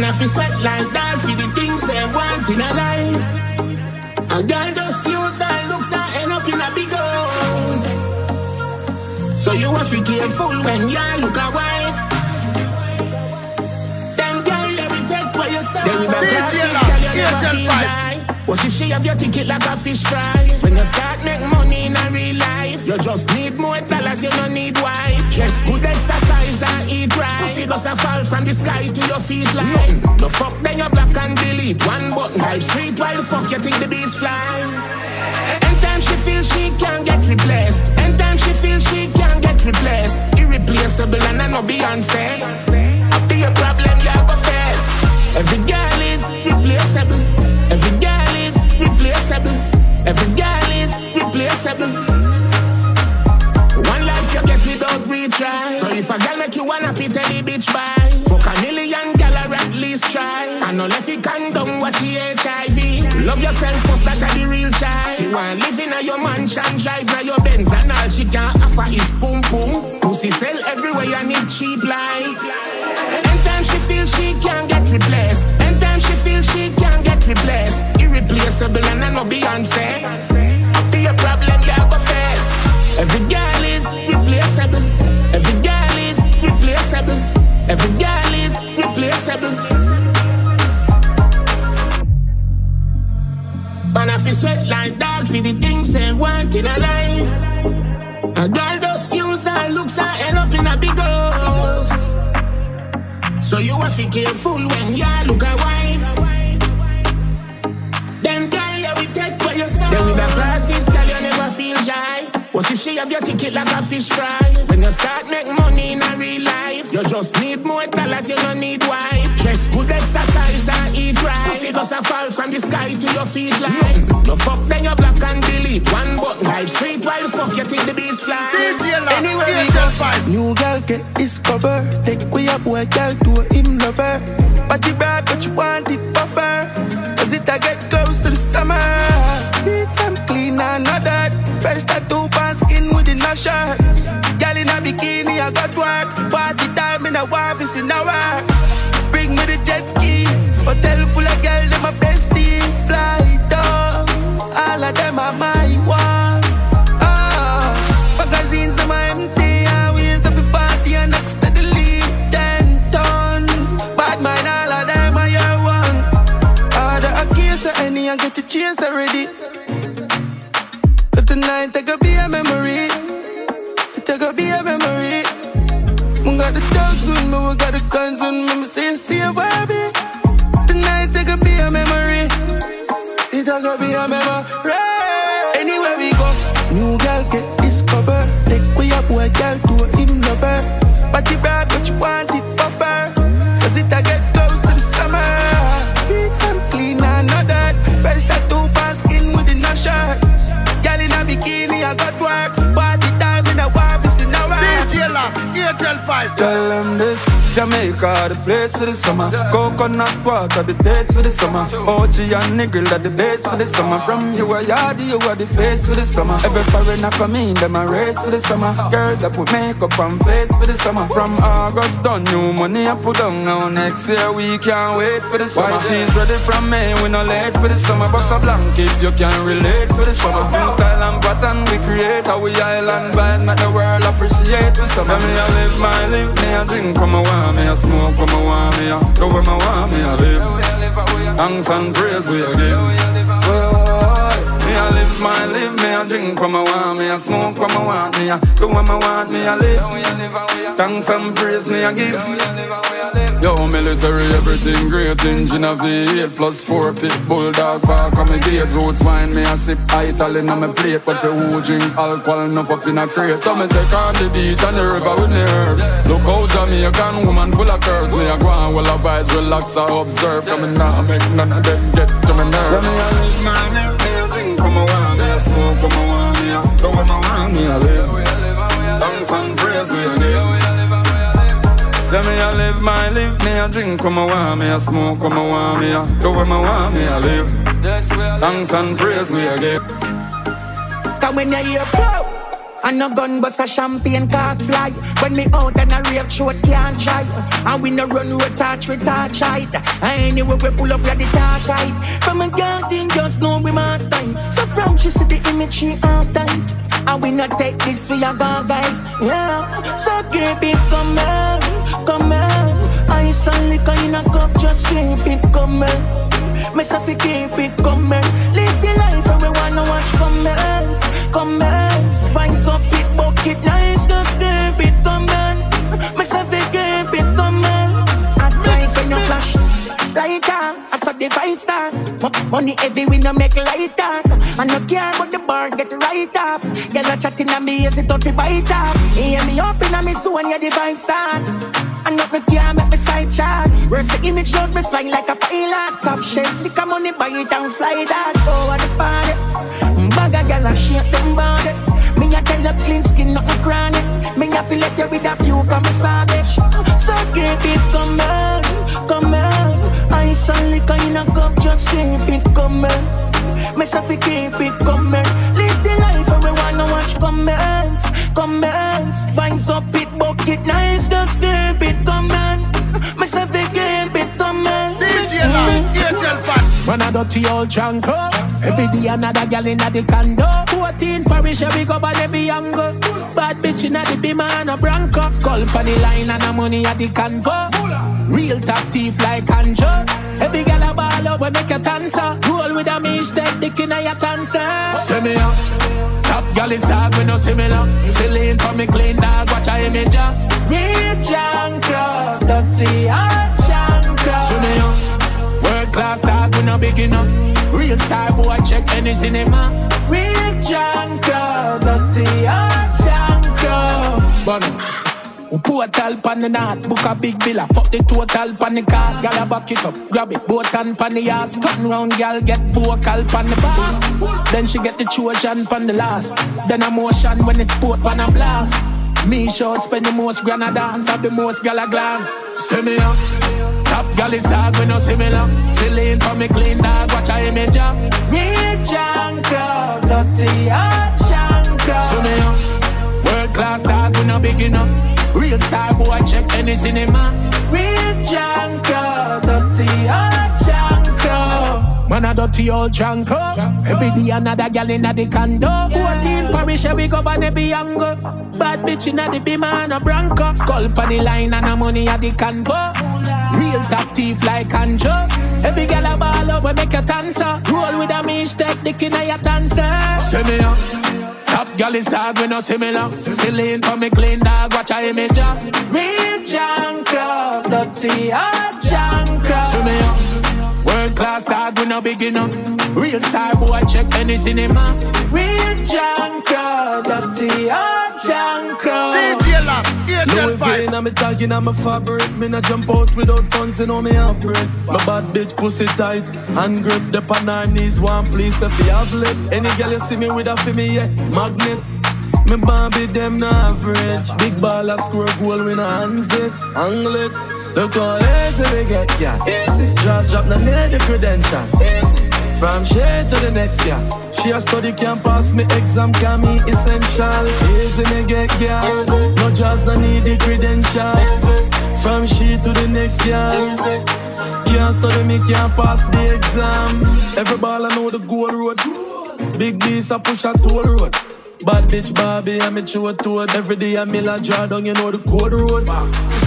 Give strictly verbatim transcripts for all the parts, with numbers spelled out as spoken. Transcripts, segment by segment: man I feel sweat like that for the things I want in a life. A girl just use her looks and end up in a big house. So you have to be careful when you look a wife. Then girl, let me take for yourself. Then you be classes, girl, you never feel right. What if she have your ticket like a fish fry? When you start make money in a real life, you just need more dollars, you don't need wife. Dress good, exercise and eat right. Pussy doesn't fall from the sky to your feet like nothing. The fuck then you block and delete one button. Life sweet while the fuck you think the bees fly. Anytime she feels she can't get replaced, anytime she feels she can't get replaced, irreplaceable and I know Beyonce. I'll be a problem you have to face. Every girl is replaceable, every girl is replaceable, every girl is replaceable. One life you get without retry. So if a girl make you unhappy, tell the bitch bye. Fuck a million girl or at least try. I know left you can down watch the H I V. Love yourself first, that are the real child. She want live in a your mansion, drive now your Benz, and all she can offer is boom boom. Pussy sell everywhere you need cheap like. Anytime she feels she can't get replaced, anytime she feels she can't get replaced, irreplaceable and I know Beyonce. I'll be a problem you have to face. Every girl is replaceable, every girl is replaceable, every girl is replaceable. Man, I feel sweat like dog for the things they want in a life. A girl just use her looks and end up in a big house. So you have to be careful when you look a wife. Then girl, you will take for yourself. Then with the classes, girl, you never feel shy. What if she have your ticket like a fish fry? When you start make money in a real life, you just need more dollars, you don't need wife. Dress good, exercise and eat right. Pussy doesn't fall from the sky to your feet like. No fuck then you block and delete one button. Life sweet while fuck you think the bees fly. Anyway we go. New girl get his cover. Take we up boy girl to him lover. Party bad but you want it buffer. Cause it I get close to the summer. Need some clean and not that. Fresh tattoo pants skin with the no shirt. Girl in a bikini I got work. Party time in a wife is in a work. Bring me the jet skis, hotel full of girls, they my besties. Fly down, all of them are my one. Ah, magazines them are empty, always up a party and next to the lead. Ten ton, bad mind, all of them are your one. All the accused or any and get the chance already. But tonight there could be a memory, there could be a memory. We got the dogs with me, we got the guns with me, me say, see a baby. Tonight it could be a memory, it could be a memory. Anywhere we go, new girl get discovered. Take we up boy girl to a him lover. Party bad but you want it buffer. Cause it I get close to the summer. Beat some clean and not that. Fresh tattoo pants skin with the no shirt. Girl in a bikini I got work. Party time in a wife is in a ride. D J Love. Girl, I'm this Jamaica, the place for the summer. Coconut water, the taste for the summer. O G and niggle at the base for the summer. From you are yardy, you are the face for the summer. Every foreigner come in, them a race for the summer. Girls that put makeup and face for the summer. From August done, new money I put down. Now next year we can't wait for the summer. Whitey's ready from May, we no late for the summer. Bust a blanket, you can relate for the summer. New style and pattern, we create our island vibe. Make the world appreciate the summer. Live my life, me a drink from my wine, me a smoke from my wine, me a love from my wine, me a live. Thanks and praise we a give. Me a live my life, me a drink from my wine, me a smoke from my wine, me a love from my wine, me a live. Thanks and praise me a give. Yo, military, everything great. Engine of V eight plus four pit bulldog back on me gate. Roots wine, me a sip Italian on my plate. But for who drink alcohol, enough up in a crate. So me take on the beach and the river with me herbs. Look how Jamaican woman full of curves. Me a go on well of eyes, relax, I observe. Come in now, make none of them get to my nerves. Me a live my life, me a drink from my wine, me a smoke from my wine, me a love from my wine, me a live. Thanks and praise we a give. Let me a live my life, me a drink when I want, me a smoke when I want, me a do when I want, me a live. Thanks and praise we a give. Come when you hear pop, And no gun but a champagne can't fly. When me out and a rape short can't try. And we no run with touch with touch height. Anyway we pull up with the dark height. From a girl thing just know we must night. So from she see the image she half tight. And we not take this for your girl guys. Yeah. So keep it coming, coming. Ice and liquor in a cup just keep it coming. Myself we keep it coming. Live the life and we wanna watch comments, comments. Vibes up it, bucket nice, just keep it coming. Myself we keep it coming. Advice when you flash, lighter. I saw the vibe start. Money heavy, we no make light talk. I no care about the bar, get right off. Get a chatting on me, yes it don't be bite off. Hear me up in a me soon, yeah the vibe start. And not me care, make me side chat. Where's the image, load me flying like a pilot. Top shelf, lick a money, buy it and fly that. Over the party bag a girl and shake them body. Me a tell up clean skin, nothing cranny. Me a feel left here with a few, come a savage. So keep it coming, coming. Ice and liquor in a cup, just keep it coming. Myself we keep it coming. Live the life and we wanna watch comments, comments. Vibes up it, bucket nice, that's the bit. Myself a game bit coming. D J Love, D J Fan. Run a dirty old chanko. Every day another girl in a the condo. Fourteen parish every go by every angle. Bad bitch in a the Bima and a Branco. Skull for the line and a money at the convo. Real top teeth like Anjo. Every girl a ball up we make a dancer. Roll with a mish, that dick in a your dancer. Send me up. Top girl is dark we no similar. Silly for me clean dog watch a image up. Real chanko. Dirty hard chancro. Swim me up. World class dog, we no big enough. Real star boy, check any cinema. Real chancro. Dirty hard chancro. Bunny. Who portal pan the north, book a big villa. Fuck the total pan the cars, gotta back it up. Grab it, both hand pan the ass. Turn round, gal get vocal pan the bar. Then she get the Trojan pan the last. Then a motion when the sport pan a blast. Me short spend the most grana dance, have the most gala glance. See me up, top gal is dark when no similar. Silly for me clean dog, watch a image up. Rich and crowd, dirty hot and crowd. See me up, world class dog when no big enough. Real star boy check any cinema. Rich and crowd, dirty hot and crowd. Man a dirty old drunk up. Every day another gal inna the condo. Fourteen parish we go by the Bianco. Bad bitch inna the Bima and a Branco. Skull for the line and a money at the convo. Real top teeth like Anjo. Every gal a ball up we make a dancer. Roll with a mish, take dick inna your dancer. See me up. Top gal is dog we no similar. Silly for me clean dog watch a image up. Real drunk up, dirty hot drunk up. See me up. World class dog, we no big enough. Real star boy, check any cinema. Real junker, dirty hard junker. D J Love, D J Five. No, I'm a talking, I'm a fabric. Me no jump out without funds, and all me half break. My bad bitch pussy tight, hand grip. The pan her knees, one place if you have lip. Any girl you see me with a for me, yeah, magnet. Me Barbie them no average. Big baller score goal, we no hands it, angle it. Look how easy we get, yeah. Easy. Drop, drop, no need the credential. Easy. From she to the next, yeah. She a study can pass me exam, can me essential. Easy me get, yeah. Easy. No jobs, no need the credential. Easy. From she to the next, yeah. Easy. Can't study me, can't pass the exam. Every ball I know the goal road. Big D's a push a toll road. Bad bitch Barbie, I'm a true toad. Every day I'm a la draw down, you know the code road.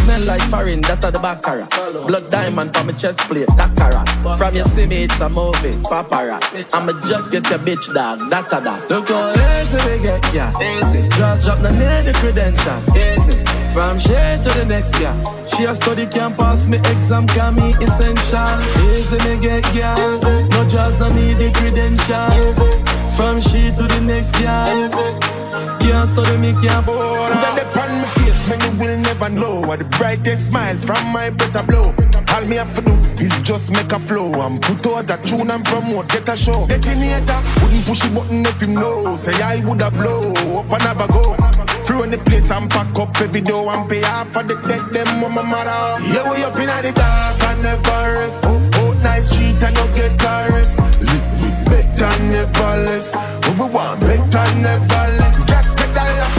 Smell like foreign, that are the baccarat. Blood diamond from my chest plate, that carrot. From your semi, it's a movie, paparazzi. I'ma just get your bitch dog, that a that. Look how easy we get, yeah. Easy. Just drop, no need the credential. Easy. From she to the next, yeah. She a study can pass me exam, can me essential. Easy me get, yeah. Easy. No just no need the credential. Easy. From she to the next guy, can't study me, can't bore. Put that on my face, man, you will never know. What the brightest smile from my better blow. All me have to do is just make a flow and put out a tune and promote, get a show. Detonator wouldn't push the button if him know. Say I woulda blow, up and have a go. Free on the place and pack up every door and pay half for the debt, them mama matter. Yeah, we up in the dark and never rest. Out nice street and no get caress. Better never less. We want better never less. Just better less.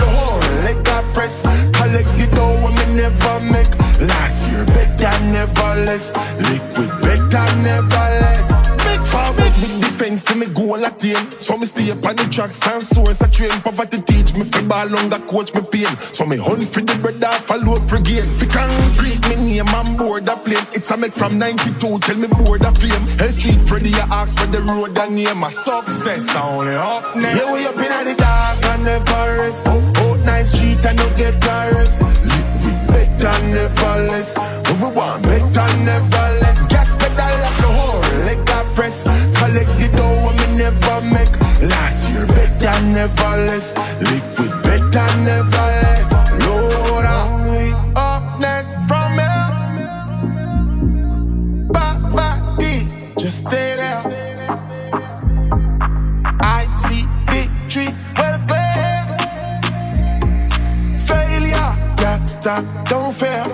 never less. Liquid better, never less. Make forward with defense for me goal attain. So me stay up on the tracks and source a train. Poverty teach me fi ball longer coach me pain. So me hunt for the bread and follow for gain. Fi concrete me name and board a plane. It's a make from ninety-two tell me board a fame. Hell Street Freddy a ask for the road and name. A success I only up next. Yeah, we up in the dark and never rest. Out night street and no get caress. Better never less. What we want, better never less. Gas pedal like the whole leg I press. Collect the dough when we never make. Last year, better never less. Liquid, better never less. Lord, only upness from me. Poverty, just stay there. I see victory, well clear. Failure, can't stop. Don't fail,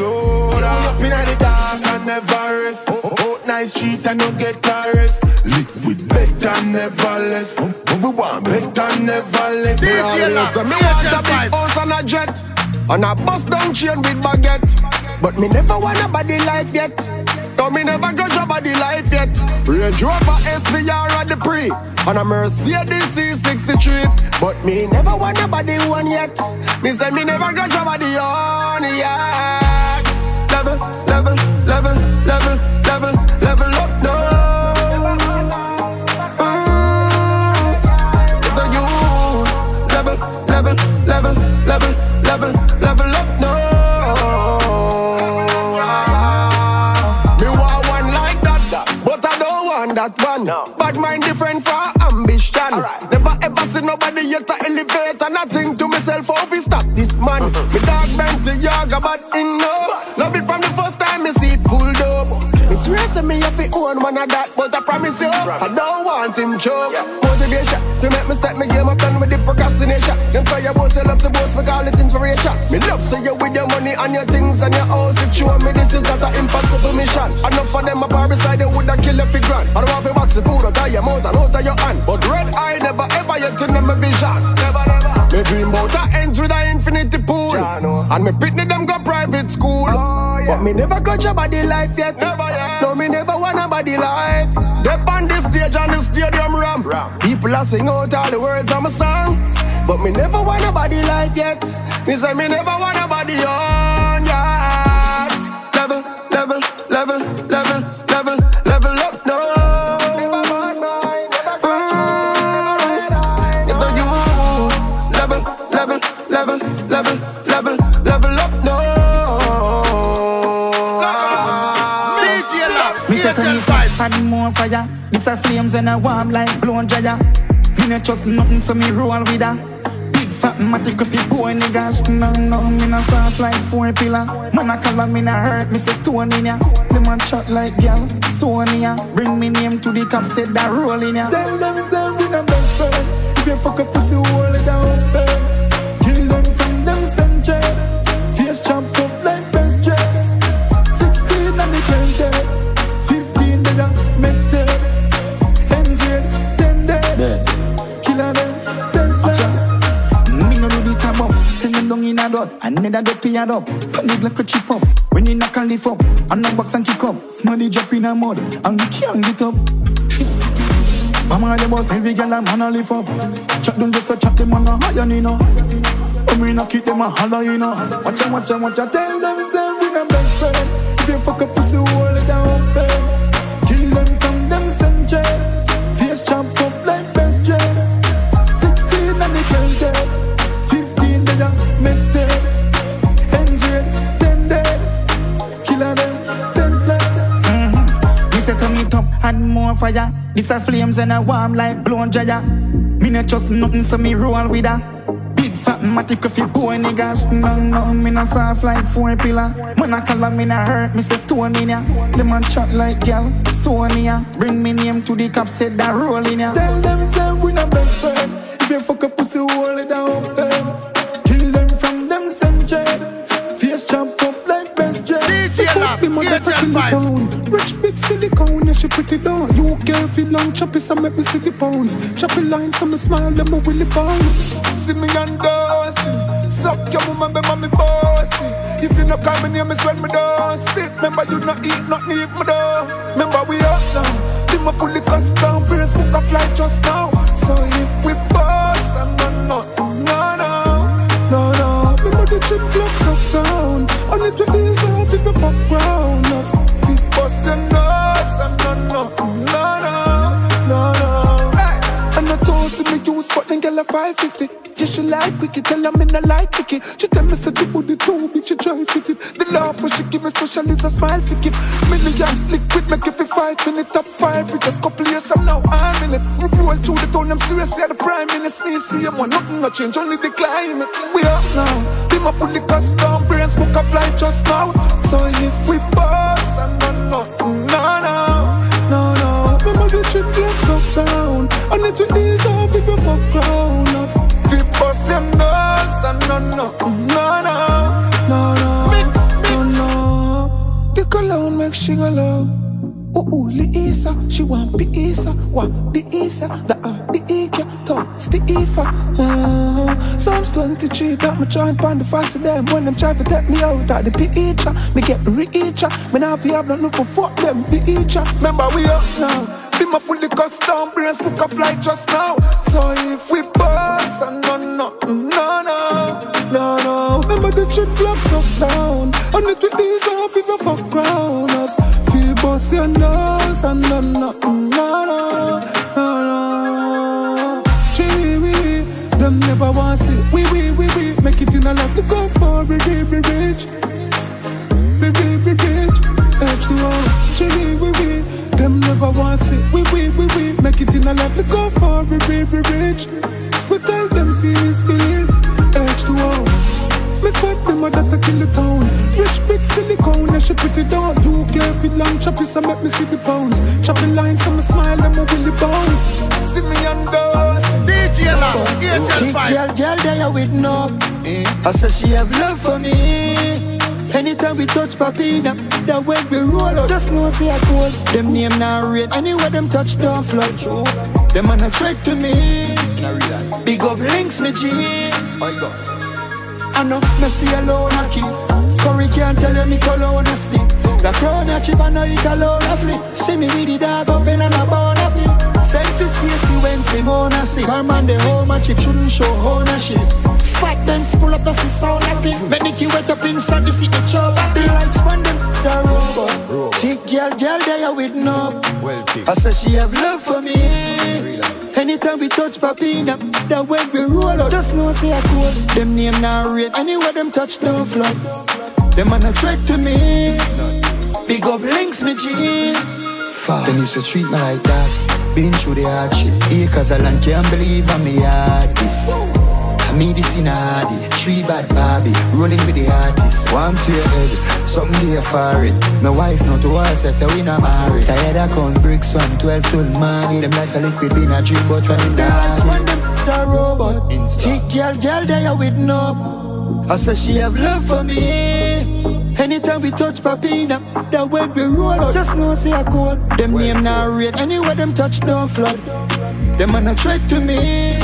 Lord. I up in the dark and never rest. Out night street and no get caress. Liquid better never less. But we want better never less. D J me want a big house and a jet, and a bus down chain with baguette. But me never want a body life yet. No, me never grudge a body life yet. Range Rover S V R at the pre, and a Mercedes C sixty-three. But me never want a body one yet. Me say me never grudge a body on yet. Level, level, level, level, level, level up now. Mm. With you. Level, level, level, level, level, level up now. No. Bad mind different for ambition. Right. Never ever see nobody yet to elevate. And I think to myself, how we stop this man? Mm-hmm. Me dog bent to yoga, but in no. Love it from the first time me see it pulled up. It's racing me if it own one of that, but I promise you, I don't want him choke. Yeah. Motivation to make me step me game up and with the procrastination. Them try your boss, you love the boss, me call it inspiration. Me love so you with your money and your things and your house. It show me this is not an impossible mission. Enough of them a parasite, they woulda kill if it grand. I don't want to wax the food out of your mouth and out of your hand. But red eye never ever yet to them a vision. Never, never. Me dream bout a ends with an infinity pool, yeah, no. And me pitney them go private school. Oh, yeah. But me never grudge a body life yet. Never, yeah. No, me never want a body life. Dep on this stage and the stadium ramp. Ram. People are sing out all the words of my song. But me never want a body life yet. Me say me never want a body on yet. Level, level, level, level, level, level up now. Level, level, level, level up now. Me set on the vibe and more fire. This a flames and a warm like blown dryer. Me not trust nothing so me roll with her. Big fat matic if you boy niggas. No, no, me not soft like four pillar. Man a color me not hurt, me say stone in ya. Them a chat like gal, so in ya. Bring me name to the cop, set that roll in ya. Tell them say we not bad friend. If you fuck up pussy, hold it down, babe. Face chopped up like best dress. Sixteen and the twenty, fifteen they got mixed up. Ends with ten dead. Killer them senseless. Me no do this time up. Send them down in a dot. I need a dot to add up. Need like a chip up. When you knock and lift up, and knock box and kick up. Smelly drop in a mud, and we can't get up. Mama the boss heavy girl and man a lift up. Chop down just a chop them on a higher you know. We not keep them a holler, you know. Watch out, watch out, watch out. Tell them, say we not best friend. If you fuck up pussy, hold it down, babe. Kill them from them century. Face chopped up like best dress. Sixteen and they can't dead. Fifteen they are mixed dead. Ends with ten dead. Killer them senseless. Mm-hmm. We set on it up, had more fire. This a flames and a warm like blown dryer. Me not trust nothing, so me roll with her. Matic if you boy niggas. No, no, me not soft like four pillar. Man a color me not hurt, me say stone in ya. Them a chat like gal, so in ya. Bring me name to the cop, set that roll in ya. Tell them say we not bad friend. If you fuck up pussy, hold it down, babe. Kill them from them century. Face chopped up like best dress. D J fuck me mother taking the town. Rich big silicone, yeah she pretty down. You girl feel long choppy, so make me see the bones. Choppy lines, so me smile, let me willy bounce. See me and dance. Suck your woman, be mommy bossy. If you no call me name, it's when me dance. Spit Remember you not eat nothing if me though. Remember we up now. Them a fully custom brains book a flight just now. So if we boss, I'm not nothing. No, no, no, no. Remember the chip lock up down. Only two days off if you fuck round us. We boss and us, I'm not nothing. No, no, no, no. And I told you me you was fucking girl a five fifty. Yeah, she like wicked, tell her me not like wicked. She tell me say the booty too big, she try fit it. The love when she give me social is a smile for it. Millions liquid, make every five minutes top five. We just couple years, I'm now I'm in it. We roll through the town, I'm serious, yeah, the prime minister. Me see him, one nothing no change, only the climate. We up now, them a fully custom brains, book a flight just now. So if we boss, I'm not nothing, no, no, no, no. Remember the trip, let go down. I need to ease off if you fuck around us. Boss them nuts and no, no, no, no, no, no, mix, mix. No, no. The cologne make she go low. Ooh, ooh, Lisa, she want be Isa. What, the Isa, the uh, the Ika, toss the Ifa. uh, Psalms twenty-three, that me try and find the fast of them. When them try to take me out of the picture, me get richer, me now fi have nothing for fuck them, the Icha. Remember we up now, be my fully custom brains, book a flight just now. So if we pass and no, no, no, no, no. Remember the chip lock us down. And it will ease off if you fuck round us. We boss your nose and no, no, no, no, no, no. Gee, we, them never want to see. We, we, we, we, make it in a life. We go for it, we, we, rich. We, we, we, rich. H two O. Gee, we, we, them never want to see. We, we, we, we, make it in a life. We go for it, we, we, rich. We tell them serious belief, H two O. Me fight me mother to kill the town. Rich big silicone, and she put it down. You gave it long choppies and make me see the pounds. Chopping lines and me smile and me willy bounce. See me on those D J Love, eight ten five. Girl, girl, they are with no. I said she have love for me. Anytime we touch Papina, that way we roll out. Just know see I cold. Them name not red. Anywhere them touch down flood. Them man a trick to me. Big up links me G. I know me see alone a key. Curry can't tell you me cologne a stick. The crown a chip and I eat alone a flick. See me with the dog up in and a bone a pick. Selfie spacey when Simona sick. Her man the home a chip shouldn't show ownership. Fat dance pull up that's the sound of it. Make Nicky wet up inside the city chop. The lights on them the robot. Thick girl, girl they are with no. I said she have love for me. Anytime we touch Papina, that way we roll out. Just know say I cool. Them name not red. Anywhere them touch no flood. Them man a threat to me. Big up links me G. Fast. Them used to treat me like that. Been through the hardship. Here cause I land can't believe I'm me had this. Me this in a hardy, three bad Barbie, rolling with the artist. Warm to your head, something there for it. My wife not to us, I say we not married. Tired I count bricks from twelve till morning. Them like a liquid being a drink, but when them dance when them the robot. Thick girl, girl they are with no. I say she have love for me. Anytime we touch Papina, that when we roll out. Just know say I cold. Them well, name not red, anywhere them touch don't flood. Them man a threat to me.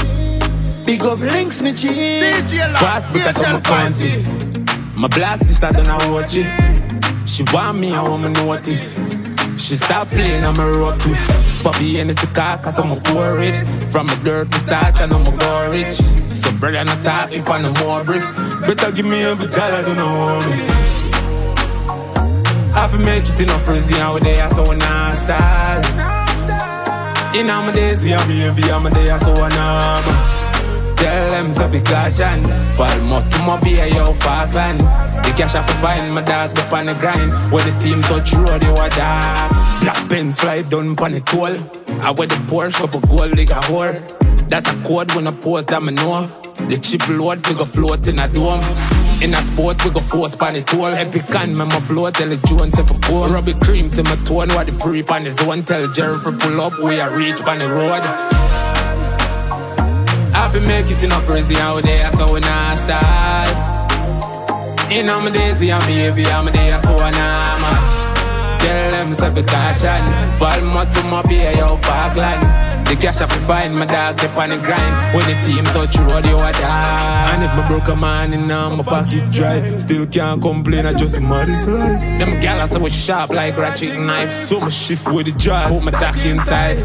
Big up links me cheap. Fast because of my panty. My blast this I don't know what she. She want me, I want me notice. She stop playing on my road twist. Puppy in the car cause I'm a poor it. From the dirt to start and I'm a go rich. So brother not talk if I no more bricks. Better give me every dollar don't know me. I fi make it in a prison with the ass so when I start. In all my days I'm here, I'm a day so when I'm. Tell them so be caution. Fall more to my beer, yo, Falkland. The cash I find my dog up on the grind. When the team touch road, they were dark. Black pins fly down upon the toll. I wear the Porsche, up a gold, like a whore. That a code when I post that me know. The cheap load, we go float in a dome. In a sport, we go force pan the toll. Epic can, me my float, tell the Jones if I pour. Rub the cream to my tone, while the pre pan the zone. Tell Jerry for pull up, we are reach pan the road. I fi make it in a prison out there, so we nah start. In all my days, I'm heavy, I'm there, so I'm normal. them, so we can't shine. Fall more to my beer, yo, far glad. The cash up, we find my dog, keep on the grind. When the team touch road, you are die. And if my broke a man in now, my pocket dry. Still can't complain, I just mother's life. Them gals are sharp like ratchet knives. So my shift with the jaws, put my tack inside.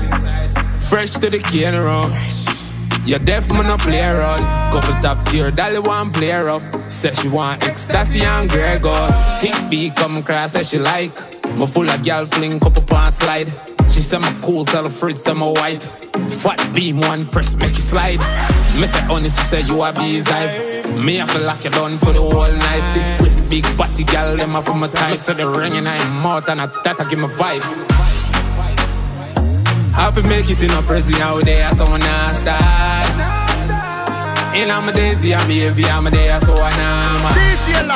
Fresh to the cane round. You're deaf, man, I play around. Couple top tier, dolly one play rough. Says she want ecstasy and Grey Goose. Think B come cross, says she like. My full of gal fling, couple pan slide. She say my cool, tell her fridge, say my white. Fat beam, one press, make it slide. Me say honey, she say you a bee's hive. Me have to lock you down for the whole night. This wrist, big body gal, them have for my time. So the ring in her mouth and a tata give me vibes. Have to make it in a prison out there, so I nah start. In my daisy, I'm heavy, I'm there, so I nah.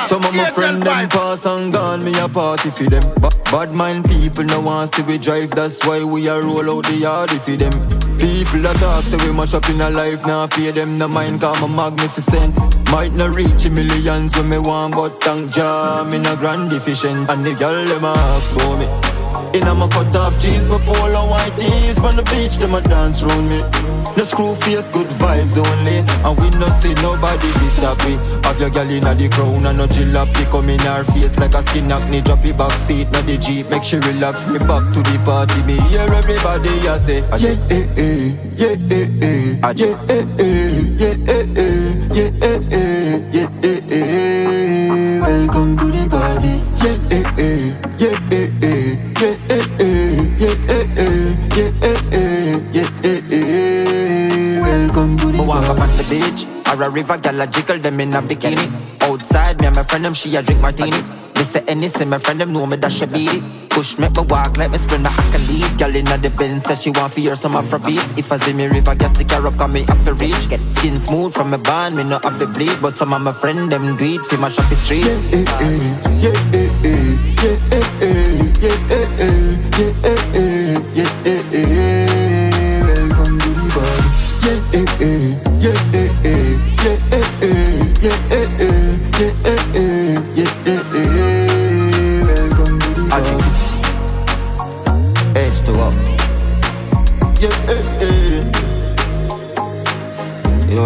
Some of my friends them pass and gone, me a party for them. But bad mind people no wants to be drive, that's why we a roll out the yard for them. People that talk say we mash up in a life, now nah, pay them no mind, cause I'm magnificent. Might not reach a millions when me want, but thank Jah, me no grand deficient. And the girl them ask for me. In a my cut off jeans, my polo white tees. On the beach, them a dance round me. No screw face, good vibes only. And we no see nobody be stop me. Have your gal in a the crown and no chill up. They come in her face like a skin acne. Drop the back seat, not the jeep. Make she relax, me back to the party. Me hear everybody I say, I say, yeah, eh, yeah, eh, eh, yeah, eh, eh, yeah, eh, eh, yeah, eh, eh, yeah, eh, eh. Welcome to the party. Yeah, eh, eh, yeah, eh, eh, yeah, eh, eh, yeah, eh, eh, yeah, eh, eh, yeah, eh, eh. Welcome to the walk up on the beach, or a river, gyal a jiggle them in a bikini. Outside, me and my friend them, she a drink martini. They say anything, my friend them know me that she beat it. Push me, me walk like me sprint my accolades. Girl inna the Benz says she want fi hear some Afrobeats. If I see me river, guess the car up, cause me have to reach. Get skin smooth from my band, me no have to bleed. But some of my friend them do it fi my shopping street. Yeah, yeah, yeah, yeah, yeah, yeah, yeah, yeah, yeah, yeah. Welcome to the party. Yeah, yeah, yeah, yeah, yeah, yeah, yeah, yeah, yeah.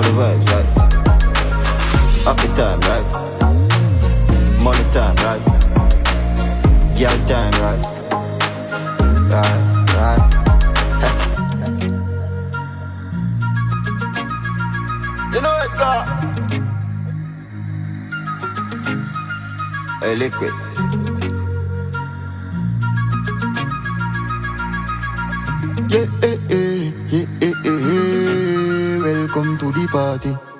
Vibes, right? Happy time, right? Money time, right? Girl time, right? Right, right. You know it, God. Hey, liquid. Yeah, eh, eh, yeah, eh, eh, eh. Welcome to the party.